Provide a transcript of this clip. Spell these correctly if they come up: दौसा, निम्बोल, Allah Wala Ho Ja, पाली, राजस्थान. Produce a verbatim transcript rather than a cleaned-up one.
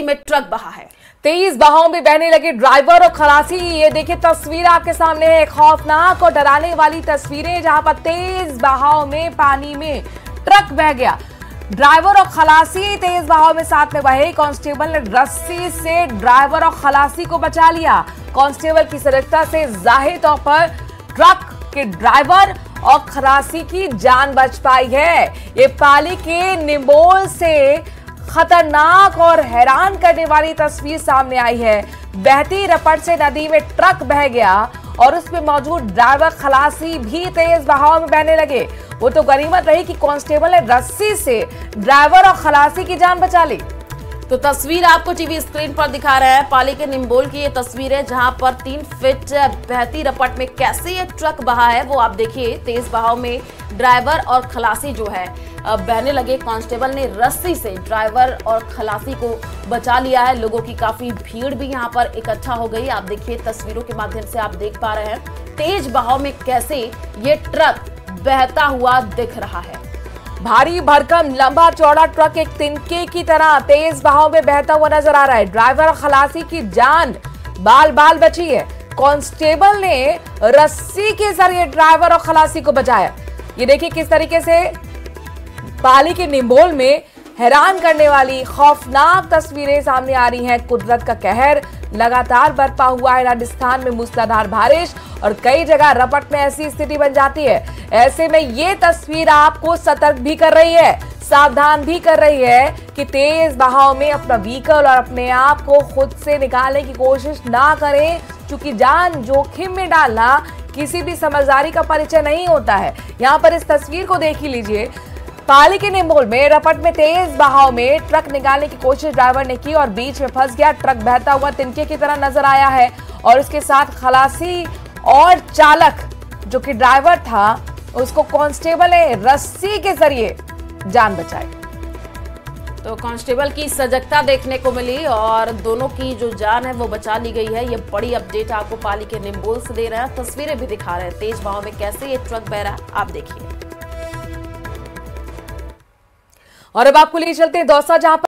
में ट्रक बहा है। तेज बहाव में बहने लगे ड्राइवर और खलासी। ये देखिए तस्वीर आपके सामने है, खौफनाक और डराने वाली तस्वीरें, जहां पर तेज बहाव में पानी में ट्रक बह गया। ड्राइवर और खलासी तेज बहाव में साथ में बहे। कांस्टेबल ने रस्सी से ड्राइवर और खलासी को बचा लिया। कांस्टेबल की सजगता से जाहिर तौर पर ट्रक के ड्राइवर और खलासी की जान बच पाई है। ये पाली के निम्बोल से खतरनाक और हैरान करने वाली तस्वीर सामने आई है। बहती रपट से नदी में ट्रक बह गया और उसमें मौजूद ड्राइवर खलासी भी तेज बहाव में बहने लगे। वो तो गनीमत रही कि कांस्टेबल ने रस्सी से ड्राइवर और खलासी की जान बचा ली। तो तस्वीर आपको टीवी स्क्रीन पर दिखा रहा है, पाली के निम्बोल की ये तस्वीर है, जहां पर तीन फीट बहती रपट में कैसे ये ट्रक बहा है वो आप देखिए। तेज बहाव में ड्राइवर और खलासी जो है बहने लगे। कांस्टेबल ने रस्सी से ड्राइवर और खलासी को बचा लिया है। लोगों की काफी भीड़ भी यहां पर इकट्ठा हो गई। आप देखिए तस्वीरों के माध्यम से आप देख पा रहे हैं तेज बहाव में कैसे ये ट्रक बहता हुआ दिख रहा है। भारी भरकम लंबा चौड़ा ट्रक एक तिनके की तरह तेज बहाव में बहता हुआ नजर आ रहा है। ड्राइवर और खलासी की जान बाल बाल बची है। कांस्टेबल ने रस्सी के जरिए ड्राइवर और खलासी को बचाया। ये देखिए किस तरीके से पाली के निम्बोल में हैरान करने वाली खौफनाक तस्वीरें सामने आ रही हैं। कुदरत का कहर लगातार बरपा हुआ है। राजस्थान में मूसलाधार बारिश और कई जगह रपट में ऐसी स्थिति बन जाती है। ऐसे में ये तस्वीर आपको सतर्क भी कर रही है, सावधान भी कर रही है कि तेज बहाव में अपना व्हीकल और अपने आप को खुद से निकालने की कोशिश ना करें, क्योंकि जान जोखिम में डालना किसी भी समझदारी का परिचय नहीं होता है। यहाँ पर इस तस्वीर को देख ही लीजिए। पाली के निम्बोल में रपट में तेज बहाव में ट्रक निकालने की कोशिश ड्राइवर ने की और बीच में फंस गया। ट्रक बहता हुआ तिनके की तरह नजर आया है और उसके साथ खलासी और चालक जो कि ड्राइवर था उसको कांस्टेबल ने रस्सी के जरिए जान बचाई। तो कांस्टेबल की सजगता देखने को मिली और दोनों की जो जान है वो बचा ली गई है। ये बड़ी अपडेट आपको पाली के निम्बोल से दे रहे हैं, तस्वीरें भी दिखा रहे हैं तेज बहाव में कैसे ये ट्रक बह रहा है, आप देखिए। और अब आपको ले चलते हैं दौसा, जहां